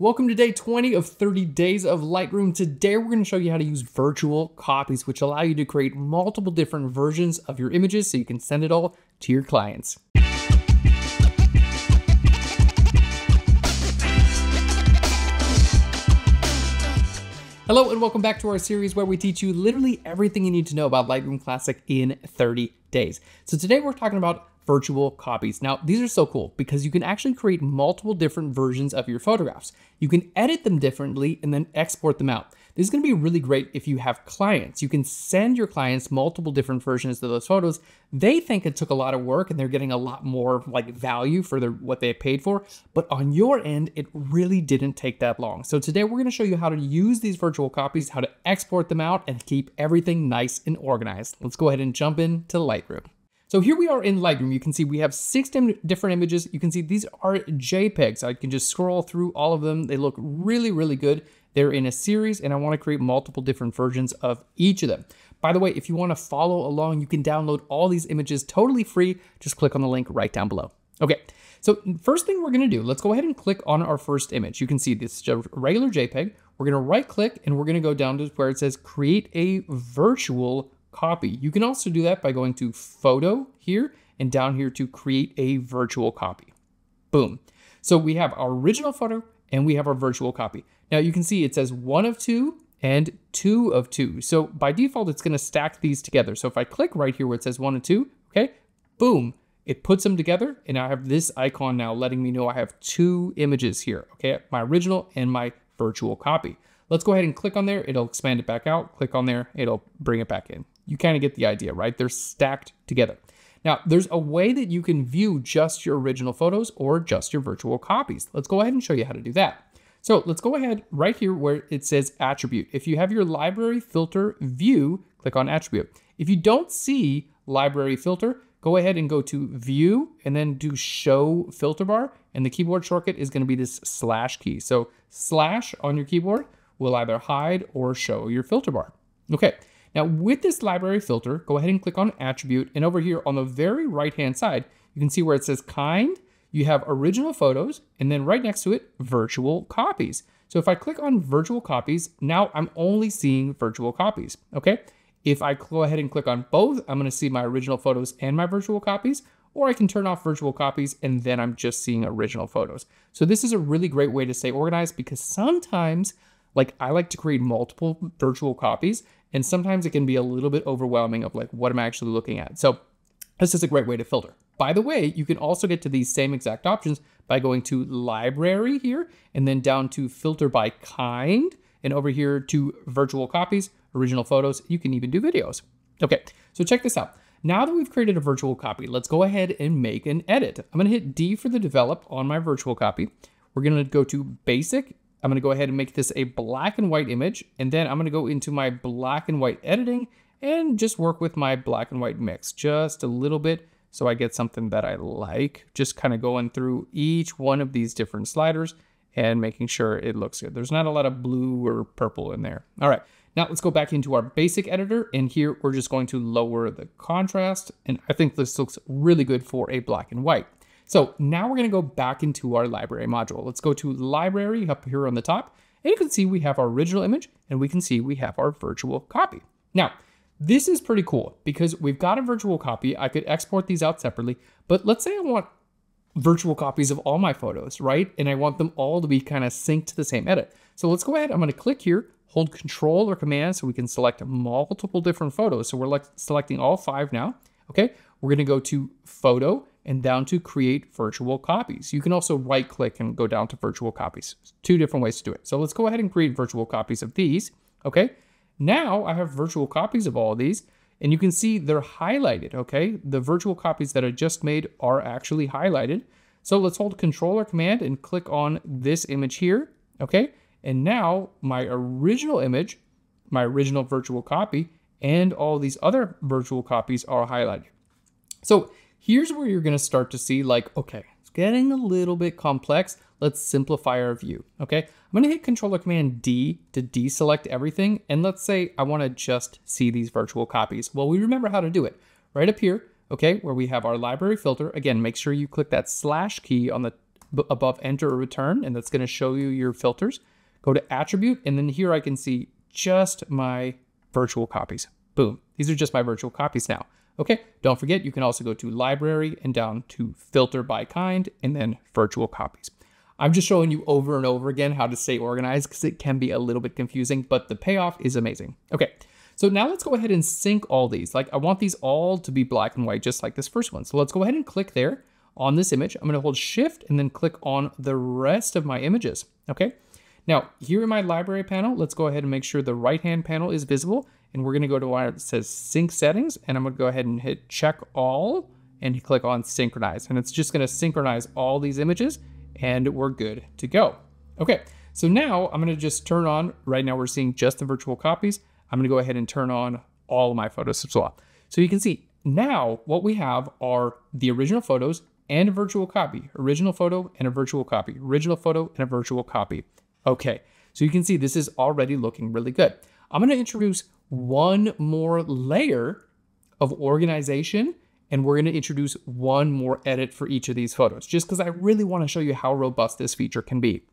Welcome to day 20 of 30 days of Lightroom. Today we're going to show you how to use virtual copies, which allow you to create multiple different versions of your images so you can send it all to your clients. Hello and welcome back to our series where we teach you literally everything you need to know about Lightroom Classic in 30 days. So today we're talking about virtual copies. Now, these are so cool because you can actually create multiple different versions of your photographs. You can edit them differently and then export them out. This is going to be really great if you have clients. You can send your clients multiple different versions of those photos. They think it took a lot of work and they're getting a lot more like value for what they paid for. But on your end, it really didn't take that long. So today we're going to show you how to use these virtual copies, how to export them out and keep everything nice and organized. Let's go ahead and jump into Lightroom. So here we are in Lightroom. You can see we have 6 different images. You can see these are JPEGs. I can just scroll through all of them. They look really, really good. They're in a series and I want to create multiple different versions of each of them. By the way, if you want to follow along, you can download all these images totally free. Just click on the link right down below. Okay, so first thing we're going to do, let's go ahead and click on our first image. You can see this is a regular JPEG. We're going to right click and we're going to go down to where it says create a virtual copy. You can also do that by going to photo here and down here to create a virtual copy. Boom. So we have our original photo and we have our virtual copy. Now you can see it says 1 of 2 and 2 of 2. So by default, it's going to stack these together. So if I click right here where it says 1 and 2, okay, boom, it puts them together. And I have this icon now letting me know I have 2 images here. Okay, my original and my virtual copy. Let's go ahead and click on there. It'll expand it back out. Click on there. It'll bring it back in. You kind of get the idea, right? They're stacked together. Now, there's a way that you can view just your original photos or just your virtual copies. Let's go ahead and show you how to do that. So let's go ahead right here where it says attribute. If you have your library filter view, click on attribute. If you don't see library filter, go ahead and go to view and then do show filter bar. And the keyboard shortcut is going to be this slash key. So slash on your keyboard will either hide or show your filter bar. Okay. Now with this library filter, go ahead and click on attribute. And over here on the very right-hand side, you can see where it says kind, you have original photos, and then right next to it, virtual copies. So if I click on virtual copies, now I'm only seeing virtual copies, okay? If I go ahead and click on both, I'm gonna see my original photos and my virtual copies, or I can turn off virtual copies and then I'm just seeing original photos. So this is a really great way to stay organized because sometimes, like, I like to create multiple virtual copies and sometimes it can be a little bit overwhelming of like, what am I actually looking at? So this is a great way to filter. By the way, you can also get to these same exact options by going to library here and then down to filter by kind and over here to virtual copies, original photos. You can even do videos. Okay, so check this out. Now that we've created a virtual copy, let's go ahead and make an edit. I'm gonna hit D for the develop on my virtual copy. We're gonna go to basic. I'm gonna go ahead and make this a black and white image, and then I'm gonna go into my black and white editing and just work with my black and white mix just a little bit so I get something that I like. Just kind of going through each one of these different sliders and making sure it looks good. There's not a lot of blue or purple in there. All right, now let's go back into our basic editor, and here we're just going to lower the contrast, and I think this looks really good for a black and white. So now we're gonna go back into our library module. Let's go to library up here on the top, and you can see we have our original image and we can see we have our virtual copy. Now, this is pretty cool because we've got a virtual copy. I could export these out separately, but let's say I want virtual copies of all my photos, right? And I want them all to be kind of synced to the same edit. So let's go ahead, I'm gonna click here, hold Control or Command so we can select multiple different photos. So we're like selecting all 5 now, okay? We're gonna go to photo, and down to create virtual copies. You can also right click and go down to virtual copies. 2 different ways to do it. So let's go ahead and create virtual copies of these, okay? Now I have virtual copies of all of these and you can see they're highlighted, okay? The virtual copies that I just made are actually highlighted. So let's hold Control or Command and click on this image here, okay? And now my original image, my original virtual copy, and all these other virtual copies are highlighted. So here's where you're gonna start to see like, okay, it's getting a little bit complex. Let's simplify our view, okay? I'm gonna hit Control or Command D to deselect everything. And let's say I wanna just see these virtual copies. Well, we remember how to do it. Right up here, okay, where we have our library filter. Again, make sure you click that slash key on the above enter or return, and that's going to show you your filters. Go to attribute, and then here I can see just my virtual copies. Boom. These are just my virtual copies now. Okay. Don't forget, you can also go to library and down to filter by kind and then virtual copies. I'm just showing you over and over again how to stay organized because it can be a little bit confusing, but the payoff is amazing. Okay. So now let's go ahead and sync all these. Like I want these all to be black and white, just like this first one. So let's go ahead and click there on this image. I'm going to hold shift and then click on the rest of my images. Okay. Now here in my library panel, let's go ahead and make sure the right hand panel is visible. And we're going to go to where it says sync settings. And I'm going to go ahead and hit check all and click on synchronize. And it's just going to synchronize all these images and we're good to go. Okay. So now I'm going to just turn on, right now we're seeing just the virtual copies. I'm gonna go ahead and turn on all of my photos as well. So you can see now what we have are the original photos and a virtual copy, original photo and a virtual copy, original photo and a virtual copy. Okay, so you can see this is already looking really good. I'm gonna introduce one more layer of organization and we're gonna introduce one more edit for each of these photos, just because I really wanna show you how robust this feature can be.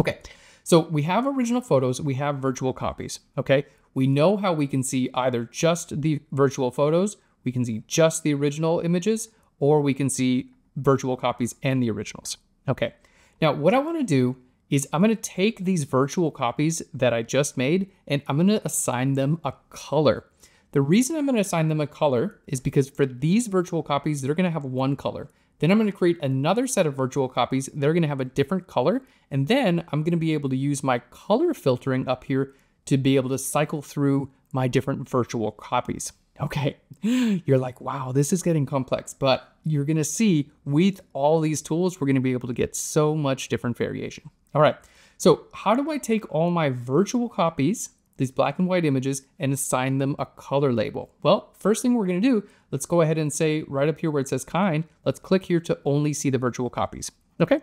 Okay, so we have original photos, we have virtual copies, okay? We know how we can see either just the virtual photos, we can see just the original images, or we can see virtual copies and the originals. Okay. Now what I want to do is I'm going to take these virtual copies that I just made and I'm going to assign them a color. The reason I'm going to assign them a color is because for these virtual copies, they're going to have one color. Then I'm going to create another set of virtual copies. They're going to have a different color. And then I'm going to be able to use my color filtering up here to be able to cycle through my different virtual copies. Okay, you're like, wow, this is getting complex, but you're gonna see with all these tools, we're gonna be able to get so much different variation. All right, so how do I take all my virtual copies, these black and white images, and assign them a color label? Well, first thing we're gonna do, let's go ahead and say right up here where it says kind, let's click here to only see the virtual copies, okay?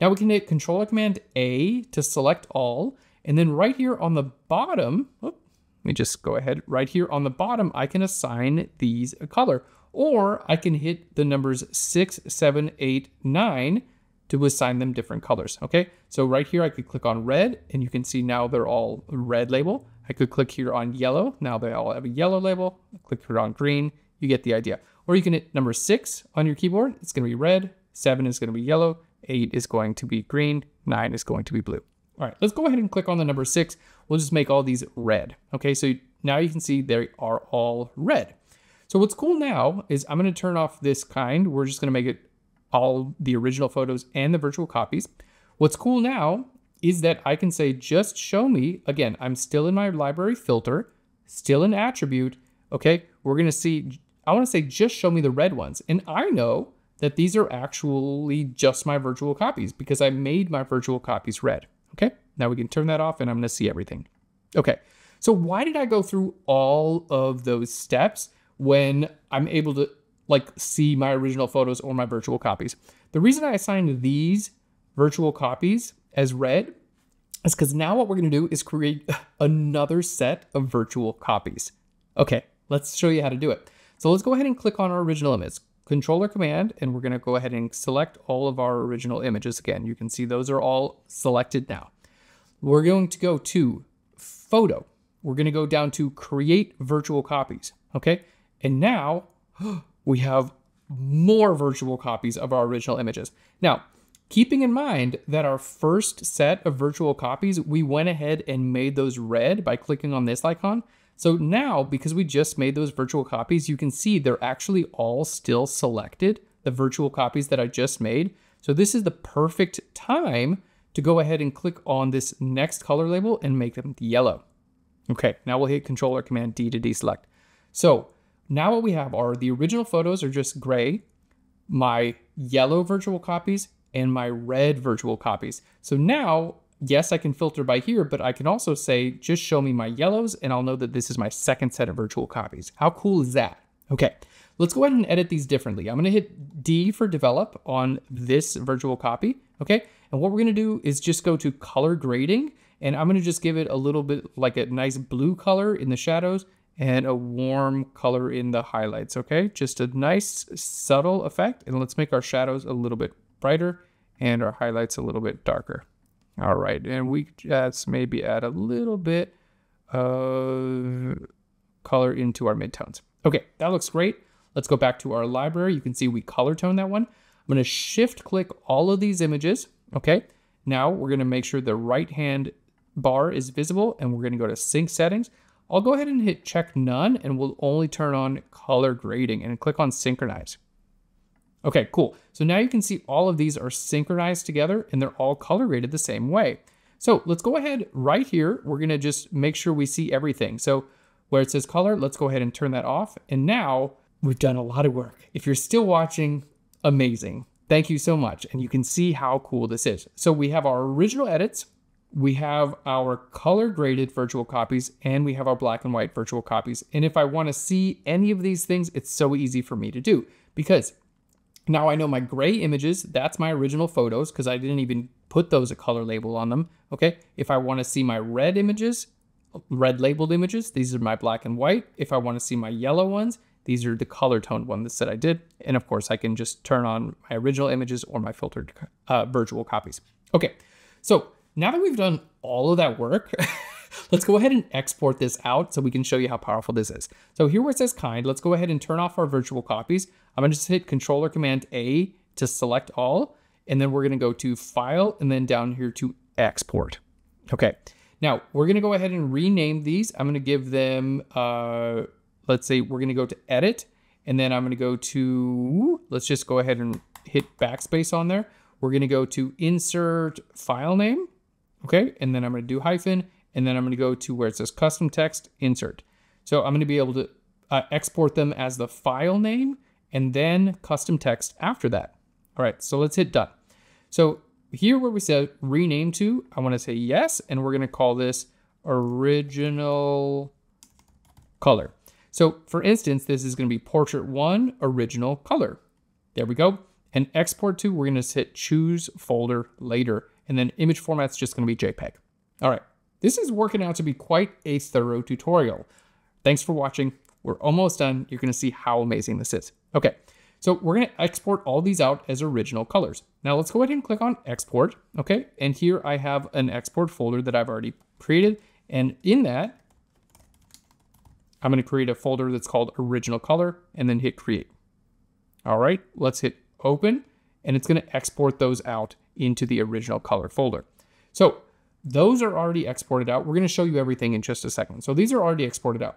Now we can hit Control or Command A to select all, and then right here on the bottom, whoop, let me just go ahead, right here on the bottom, I can assign these a color, or I can hit the numbers 6, 7, 8, 9 to assign them different colors, okay? So right here, I could click on red and you can see now they're all red label. I could click here on yellow. Now they all have a yellow label. Click here on green, you get the idea. Or you can hit number 6 on your keyboard. It's gonna be red, 7 is gonna be yellow, 8 is going to be green, 9 is going to be blue. All right, let's go ahead and click on the number 6. We'll just make all these red. Okay, so now you can see they are all red. So what's cool now is I'm gonna turn off this kind. We're just gonna make it all the original photos and the virtual copies. What's cool now is that I can say, just show me, again, I'm still in my library filter, still in attribute. Okay, we're gonna see, I wanna say, just show me the red ones. And I know that these are actually just my virtual copies because I made my virtual copies red. Okay, now we can turn that off and I'm gonna see everything. Okay, so why did I go through all of those steps when I'm able to like see my original photos or my virtual copies? The reason I assigned these virtual copies as red is because now what we're gonna do is create another set of virtual copies. Okay, let's show you how to do it. So let's go ahead and click on our original image, Control or Command, and we're gonna go ahead and select all of our original images again. You can see those are all selected now. We're going to go to Photo. We're gonna go down to Create Virtual Copies, okay? And now we have more virtual copies of our original images. Now, keeping in mind that our first set of virtual copies, we went ahead and made those red by clicking on this icon. So now, because we just made those virtual copies, you can see they're actually all still selected, the virtual copies that I just made. So this is the perfect time to go ahead and click on this next color label and make them yellow. Okay, now we'll hit Control or Command D to deselect. So now what we have are the original photos are just gray, my yellow virtual copies, and my red virtual copies. So now, yes, I can filter by here, but I can also say, just show me my yellows and I'll know that this is my second set of virtual copies. How cool is that? Okay, let's go ahead and edit these differently. I'm gonna hit D for develop on this virtual copy, okay? And what we're gonna do is just go to color grading and I'm gonna just give it a little bit like a nice blue color in the shadows and a warm color in the highlights, okay? Just a nice subtle effect. And let's make our shadows a little bit brighter and our highlights a little bit darker. All right, and we just maybe add a little bit of color into our midtones. Okay, that looks great. Let's go back to our library. You can see we color tone that one. I'm gonna shift click all of these images, okay? Now we're gonna make sure the right hand bar is visible and we're gonna go to sync settings. I'll go ahead and hit check none and we'll only turn on color grading and click on synchronize. Okay, cool. So now you can see all of these are synchronized together and they're all color graded the same way. So let's go ahead right here. We're gonna just make sure we see everything. So where it says color, let's go ahead and turn that off. And now we've done a lot of work. If you're still watching, amazing. Thank you so much. And you can see how cool this is. So we have our original edits, we have our color graded virtual copies, and we have our black and white virtual copies. And if I wanna see any of these things, it's so easy for me to do because now I know my gray images, that's my original photos because I didn't even put those a color label on them, okay? If I wanna see my red images, red labeled images, these are my black and white. If I wanna see my yellow ones, these are the color toned ones that I did. And of course I can just turn on my original images or my filtered virtual copies. Okay, so now that we've done all of that work, let's go ahead and export this out so we can show you how powerful this is. So here where it says kind, let's go ahead and turn off our virtual copies. I'm gonna just hit Control or Command A to select all, and then we're gonna go to File and then down here to Export. Okay, now we're gonna go ahead and rename these. I'm gonna give them, let's say we're gonna go to Edit, and then I'm gonna go to, let's just go ahead and hit Backspace on there. We're gonna go to Insert File Name. Okay, and then I'm gonna do hyphen, and then I'm gonna go to where it says custom text, insert. So I'm gonna be able to export them as the file name and then custom text after that. All right, so let's hit done. So here where we said rename to, I wanna say yes, and we're gonna call this original color. So for instance, this is gonna be portrait one, original color. There we go. And export to, we're gonna hit choose folder later. And then image format's just gonna be JPEG. All right, this is working out to be quite a thorough tutorial. Thanks for watching. We're almost done. You're gonna see how amazing this is. Okay, so we're gonna export all these out as original colors. Now let's go ahead and click on export, okay? And here I have an export folder that I've already created. And in that, I'm gonna create a folder that's called original color and then hit create. All right, let's hit open and it's gonna export those out into the original color folder. So those are already exported out. We're gonna show you everything in just a second. So these are already exported out.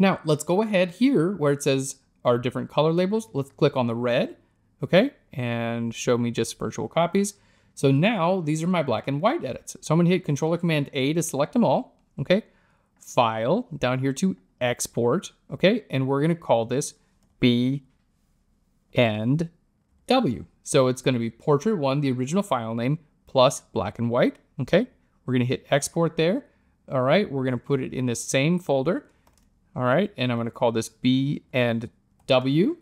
Now let's go ahead here where it says our different color labels. Let's click on the red, okay? And show me just virtual copies. So now these are my black and white edits. So I'm gonna hit Control or Command A to select them all, okay? File, down here to export, okay? And we're gonna call this B and W. So it's gonna be portrait one, the original file name, plus black and white, okay? We're gonna hit export there. All right, we're gonna put it in the same folder. All right, and I'm gonna call this B and W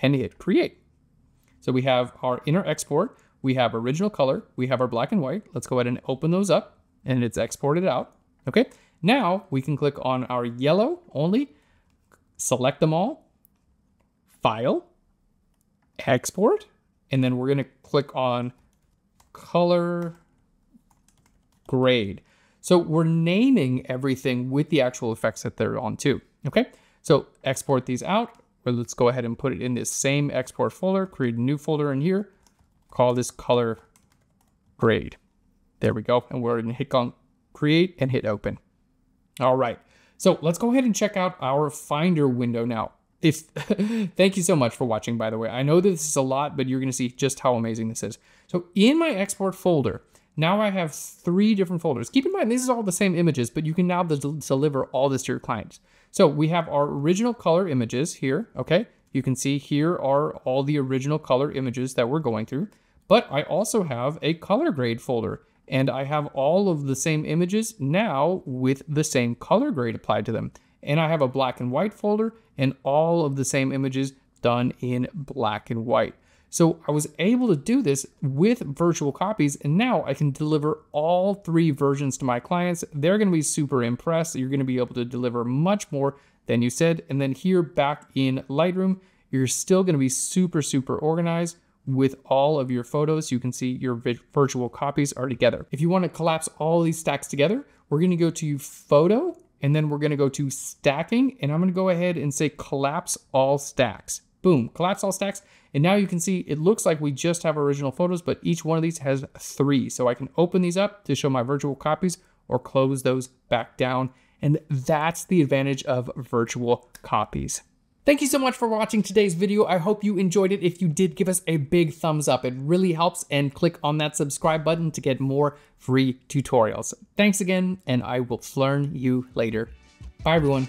and hit create. So we have our inner export, we have original color, we have our black and white. Let's go ahead and open those up and it's exported out, okay? Now we can click on our yellow only, select them all, file, export, and then we're gonna click on color grade. So we're naming everything with the actual effects that they're on too, okay? So export these out, or let's go ahead and put it in this same export folder, create a new folder in here, call this color grade. There we go, and we're gonna hit on create and hit open. All right, so let's go ahead and check out our Finder window now. Thank you so much for watching, by the way. I know that this is a lot, but you're gonna see just how amazing this is. So in my export folder, now I have 3 different folders. Keep in mind, this is all the same images, but you can now deliver all this to your clients. So we have our original color images here, okay? You can see here are all the original color images that we're going through, but I also have a color grade folder and I have all of the same images now with the same color grade applied to them. And I have a black and white folder and all of the same images done in black and white. So I was able to do this with virtual copies and now I can deliver all 3 versions to my clients. They're gonna be super impressed. You're gonna be able to deliver much more than you said. And then here back in Lightroom, you're still gonna be super, super organized with all of your photos. You can see your virtual copies are together. If you want to collapse all these stacks together, we're going to go to Photo, and then we're going to go to Stacking, and I'm going to go ahead and say Collapse All Stacks. Boom, collapse all stacks. And now you can see it looks like we just have original photos, but each one of these has three. So I can open these up to show my virtual copies or close those back down. And that's the advantage of virtual copies. Thank you so much for watching today's video. I hope you enjoyed it. If you did, give us a big thumbs up. It really helps, and click on that subscribe button to get more free tutorials. Thanks again, and I will Phlearn you later. Bye everyone.